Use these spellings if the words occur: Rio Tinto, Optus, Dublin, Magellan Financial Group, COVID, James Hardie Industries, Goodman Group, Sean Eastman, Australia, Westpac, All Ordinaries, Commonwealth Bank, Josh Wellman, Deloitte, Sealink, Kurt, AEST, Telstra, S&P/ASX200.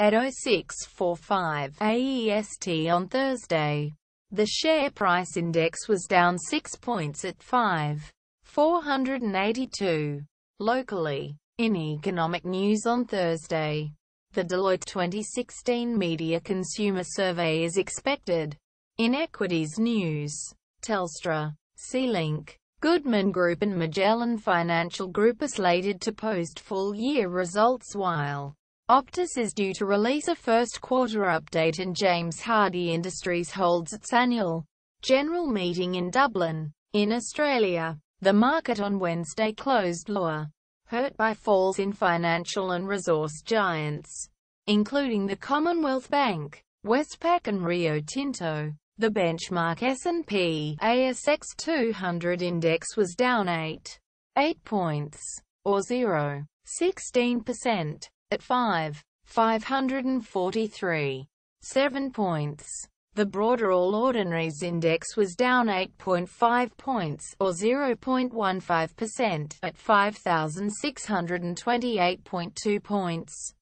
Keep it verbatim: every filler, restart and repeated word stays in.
at oh six forty-five A E S T on Thursday. The share price index was down six points at five thousand four hundred eighty-two. Locally, in economic news on Thursday, the Deloitte twenty sixteen Media Consumer Survey is expected. In equities news, Telstra, Sealink, Goodman Group and Magellan Financial Group are slated to post full-year results, while Optus is due to release a first-quarter update and James Hardie Industries holds its annual general meeting in Dublin. In Australia, the market on Wednesday closed lower, hurt by falls in financial and resource giants, including the Commonwealth Bank, Westpac and Rio Tinto. The benchmark S and P A S X two hundred index was down eight point eight points, or zero point one six percent. At five thousand five hundred forty-three point seven points, the broader All Ordinaries index was down eight point five points, or zero point one five percent, at five thousand six hundred twenty-eight point two points.